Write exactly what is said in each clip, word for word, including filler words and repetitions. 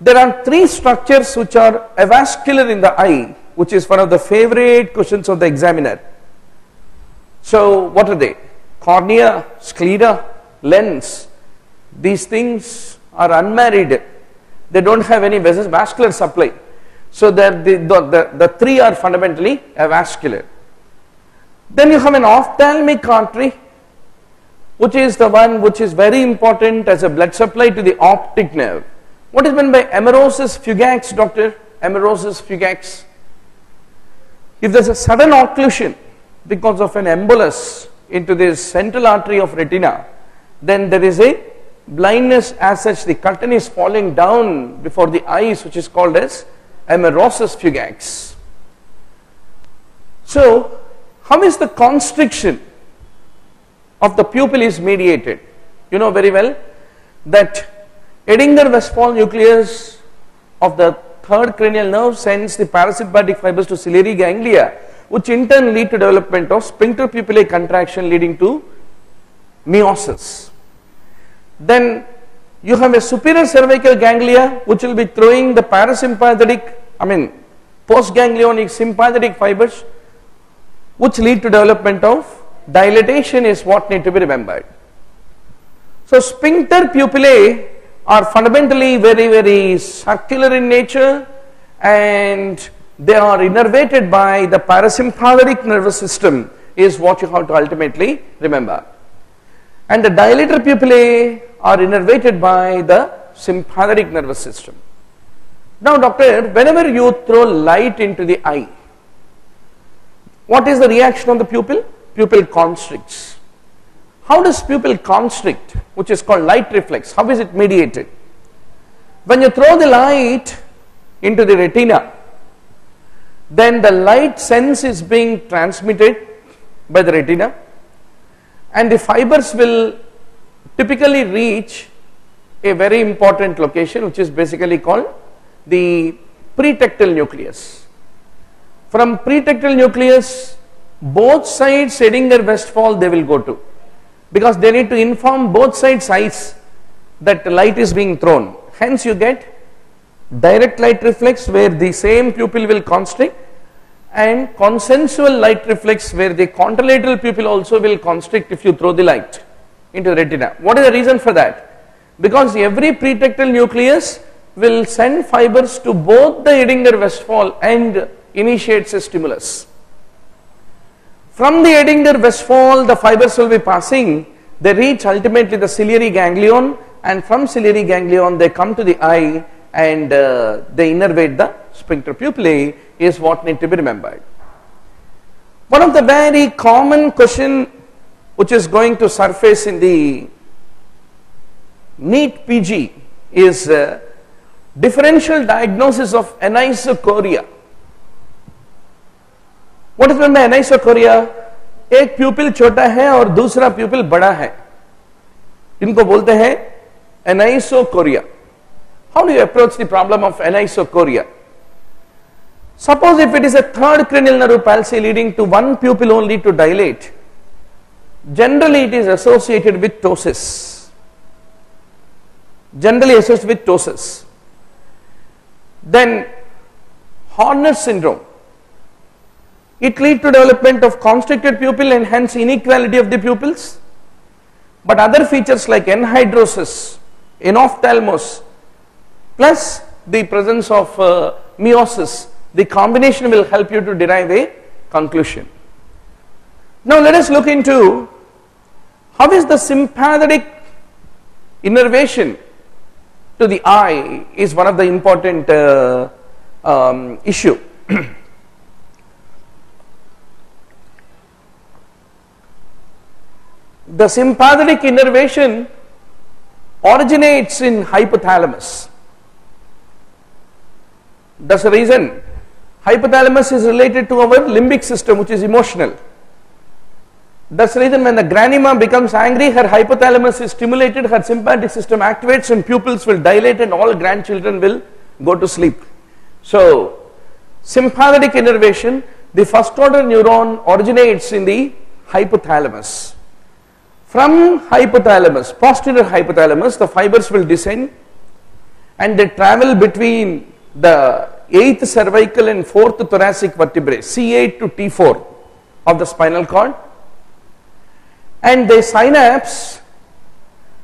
There are three structures which are avascular in the eye, which is one of the favorite questions of the examiner. So what are they? Cornea, sclera, lens. These things are unmarried. They don't have any vascular supply. So the, the, the, the three are fundamentally avascular. Then you have an ophthalmic artery, which is the one which is very important as a blood supply to the optic nerve. What is meant by amaurosis fugax, doctor? Amaurosis fugax. If there is a sudden occlusion because of an embolus into the central artery of retina, then there is a blindness as such. The curtain is falling down before the eyes, which is called as amaurosis fugax. So, how is the constriction of the pupil is mediated? You know very well that Edinger-Westphal nucleus of the third cranial nerve sends the parasympathetic fibers to ciliary ganglia, which in turn lead to development of sphincter pupillae contraction leading to meiosis. Then you have a superior cervical ganglia which will be throwing the parasympathetic, I mean postganglionic sympathetic fibers, which lead to development of dilatation is what need to be remembered. So sphincter pupillae are fundamentally very very circular in nature, and they are innervated by the parasympathetic nervous system is what you have to ultimately remember. And the dilator pupillae are innervated by the sympathetic nervous system. Now doctor, whenever you throw light into the eye, what is the reaction of the pupil? Pupil constricts. How does pupil constrict, which is called light reflex, how is it mediated? When you throw the light into the retina, then the light sense is being transmitted by the retina, and the fibers will typically reach a very important location, which is basically called the pretectal nucleus. From pretectal nucleus, both sides Edinger-Westphal they will go to, because they need to inform both sides eyes that light is being thrown. Hence you get direct light reflex where the same pupil will constrict, and consensual light reflex where the contralateral pupil also will constrict if you throw the light into the retina. What is the reason for that? Because every pretectal nucleus will send fibers to both the Edinger-Westphal and initiates a stimulus. From the Edinger-Westphal the fibers will be passing, they reach ultimately the ciliary ganglion, and from ciliary ganglion they come to the eye, and uh, they innervate the sphincter pupillae is what need to be remembered. One of the very common question which is going to surface in the NEET P G is uh, differential diagnosis of anisocoria. What is meant by anisocoria? एक pupil छोटा है और दूसरा pupil बड़ा है, इनको बोलते हैं anisocoria. How do you approach the problem of anisocoria? Suppose if it is a third cranial nerve palsy leading to one pupil only to dilate, generally it is associated with ptosis. Generally associated with ptosis. Then Horner's syndrome. It leads to development of constricted pupil and hence inequality of the pupils. But other features like anhidrosis, enophthalmos, plus the presence of uh, meiosis, the combination will help you to derive a conclusion. Now let us look into how is the sympathetic innervation to the eye is one of the important uh, um, issue. The sympathetic innervation originates in hypothalamus. That's the reason. Hypothalamus is related to our limbic system, which is emotional. That's the reason when the granny becomes angry, her hypothalamus is stimulated, her sympathetic system activates, and pupils will dilate and all grandchildren will go to sleep. So, sympathetic innervation, the first order neuron originates in the hypothalamus. From hypothalamus, posterior hypothalamus, the fibers will descend and they travel between the eighth cervical and fourth thoracic vertebrae, C eight to T four of the spinal cord, and they synapse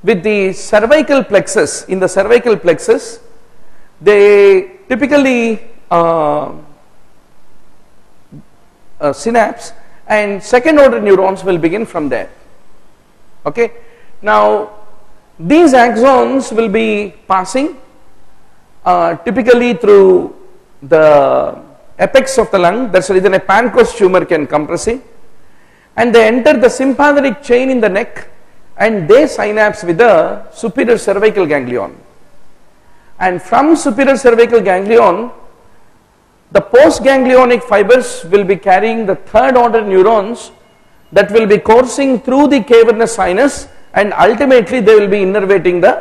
with the cervical plexus. In the cervical plexus, they typically uh, uh, synapse, and second order neurons will begin from there. Okay. Now these axons will be passing uh, typically through the apex of the lung. That's the reason a Pancoast's tumor can compress it, and they enter the sympathetic chain in the neck, and they synapse with the superior cervical ganglion, and from superior cervical ganglion the postganglionic fibers will be carrying the third order neurons that will be coursing through the cavernous sinus, and ultimately they will be innervating the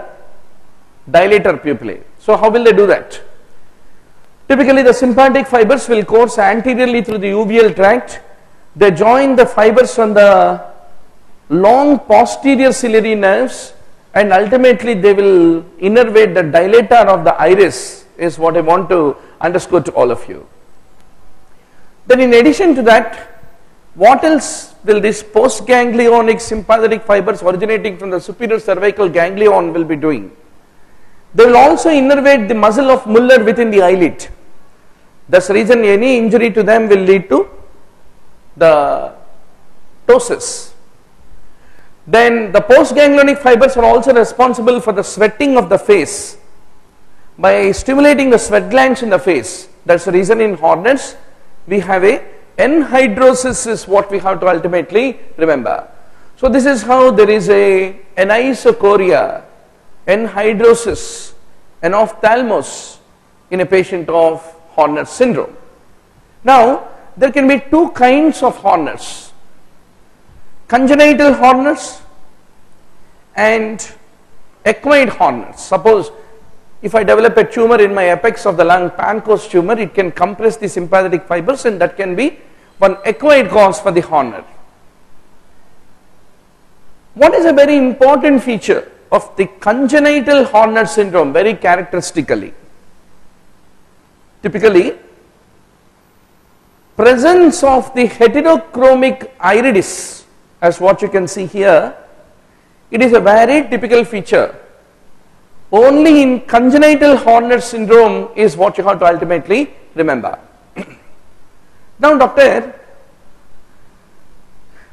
dilator pupillae. So how will they do that? Typically the sympathetic fibers will course anteriorly through the uveal tract. They join the fibers on the long posterior ciliary nerves, and ultimately they will innervate the dilator of the iris, is what I want to underscore to all of you. Then in addition to that, what else will this postganglionic sympathetic fibers originating from the superior cervical ganglion will be doing? They will also innervate the muscle of Muller within the eyelid. That's the reason any injury to them will lead to the ptosis. Then the postganglionic fibers are also responsible for the sweating of the face by stimulating the sweat glands in the face. That's the reason in Horner's we have a anhidrosis is what we have to ultimately remember. So this is how there is a anisocoria, anhidrosis, and ophthalmos in a patient of Horner's syndrome. Now there can be two kinds of Horner's: congenital Horner's and acquired Horner's. Suppose if I develop a tumor in my apex of the lung, Pancoast's tumor, it can compress the sympathetic fibers, and that can be one acquired cause for the Horner. What is a very important feature of the congenital Horner syndrome? Very characteristically, typically presence of the heterochromic iridis, as what you can see here, it is a very typical feature. Only in congenital Horner syndrome is what you have to ultimately remember. Now doctor,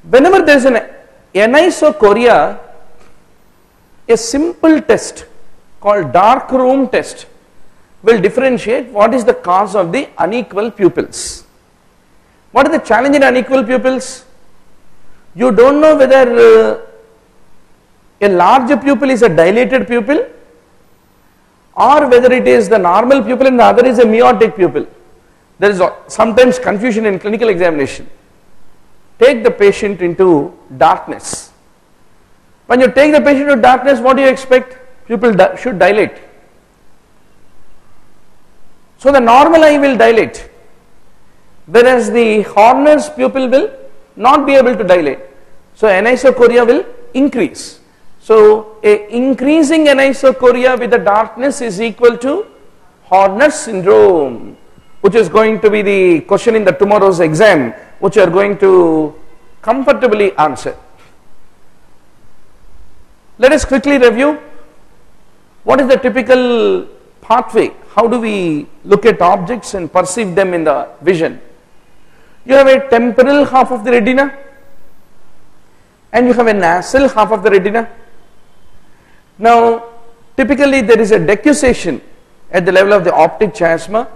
whenever there is an anisocoria, a simple test called dark room test will differentiate what is the cause of the unequal pupils. What is the challenge in unequal pupils? You don't know whether uh, a large pupil is a dilated pupil, or whether it is the normal pupil and the other is a meiotic pupil. There is sometimes confusion in clinical examination. Take the patient into darkness. When you take the patient into darkness, what do you expect? Pupil di- should dilate. So the normal eye will dilate, whereas the Horner's pupil will not be able to dilate. So anisocoria will increase. So a increasing anisocoria with the darkness is equal to Horner's syndrome, which is going to be the question in the tomorrow's exam, which you are going to comfortably answer. Let us quickly review what is the typical pathway. How do we look at objects and perceive them in the vision? You have a temporal half of the retina, and you have a nasal half of the retina. Now typically there is a decussation at the level of the optic chiasma,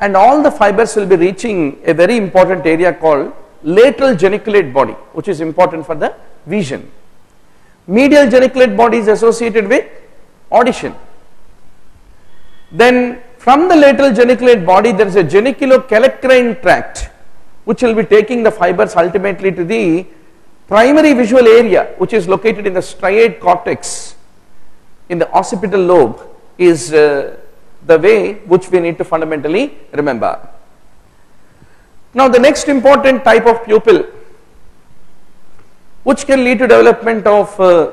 and all the fibers will be reaching a very important area called lateral geniculate body, which is important for the vision. Medial geniculate body is associated with audition. Then from the lateral geniculate body there is a geniculocalcarine tract, which will be taking the fibers ultimately to the primary visual area, which is located in the striate cortex in the occipital lobe, is uh, the way which we need to fundamentally remember. Now the next important type of pupil which can lead to development of uh,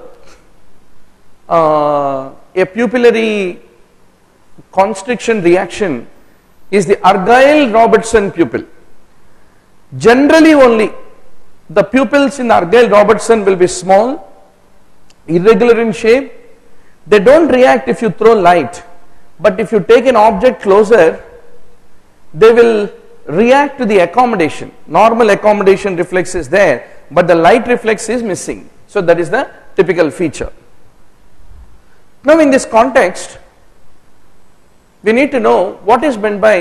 uh, a pupillary constriction reaction is the Argyle Robertson pupil. Generally only the pupils in Argyle Robertson will be small, irregular in shape. They don't react if you throw light, but if you take an object closer, they will react to the accommodation. Normal accommodation reflex is there, but the light reflex is missing. So that is the typical feature. Now in this context, we need to know what is meant by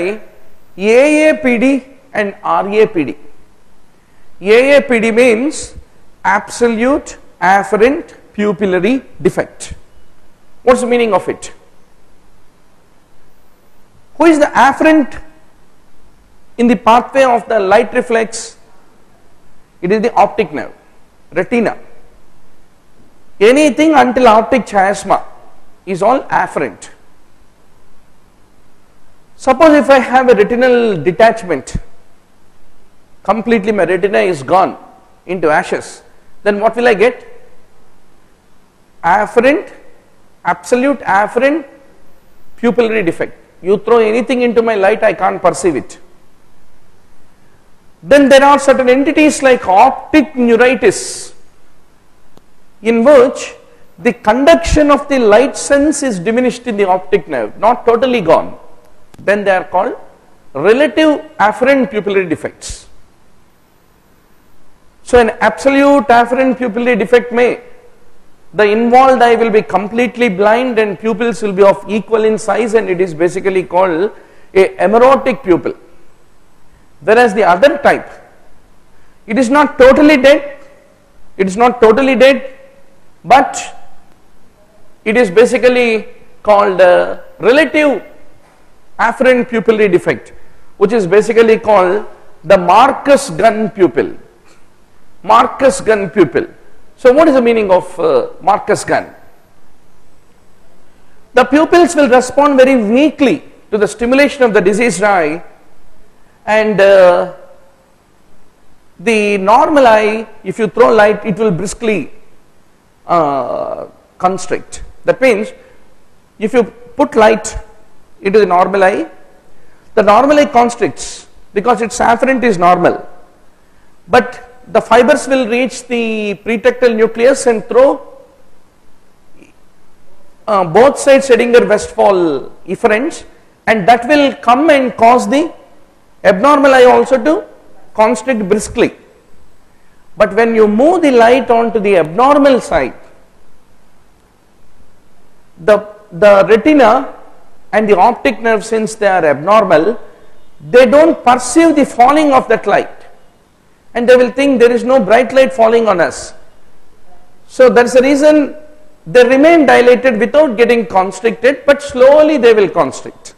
A A P D and R A P D. A A P D means absolute afferent pupillary defect. What's the meaning of it? Who is the afferent in the pathway of the light reflex? It is the optic nerve, retina. Anything until optic chiasma is all afferent. Suppose if I have a retinal detachment, completely my retina is gone into ashes, then what will I get? Afferent, absolute afferent pupillary defect. You throw anything into my light, I can't perceive it. Then there are certain entities like optic neuritis, in which the conduction of the light sense is diminished in the optic nerve, not totally gone. Then they are called relative afferent pupillary defects. So an absolute afferent pupillary defect may, the involved eye will be completely blind and pupils will be of equal in size, and it is basically called a amaurotic pupil. Whereas the other type, it is not totally dead, it is not totally dead, but it is basically called uh, relative afferent pupillary defect, which is basically called the Marcus Gunn pupil. Marcus Gunn pupil. So what is the meaning of uh, Marcus Gunn? The pupils will respond very weakly to the stimulation of the diseased eye, and uh, the normal eye, if you throw light, it will briskly uh, constrict. That means if you put light into the normal eye, the normal eye constricts because its afferent is normal, but the fibers will reach the pretectal nucleus and throw uh, both sides Edinger-Westphal efferents, and that will come and cause the abnormal eye also to constrict briskly. But when you move the light onto the abnormal side, the, the retina and the optic nerve, since they are abnormal, they don't perceive the falling of that light, and they will think there is no bright light falling on us. So that's the reason they remain dilated without getting constricted, but slowly they will constrict,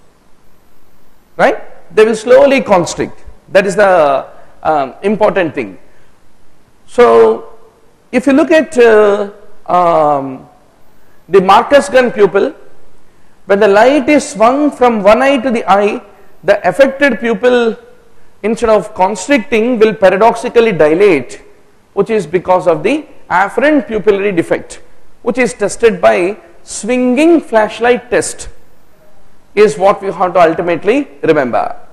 right? They will slowly constrict. That is the um, important thing. So if you look at uh, um, the Marcus Gunn pupil, when the light is swung from one eye to the eye, the affected pupil, instead of constricting, will paradoxically dilate, which is because of the afferent pupillary defect, which is tested by swinging flashlight test, is what we have to ultimately remember.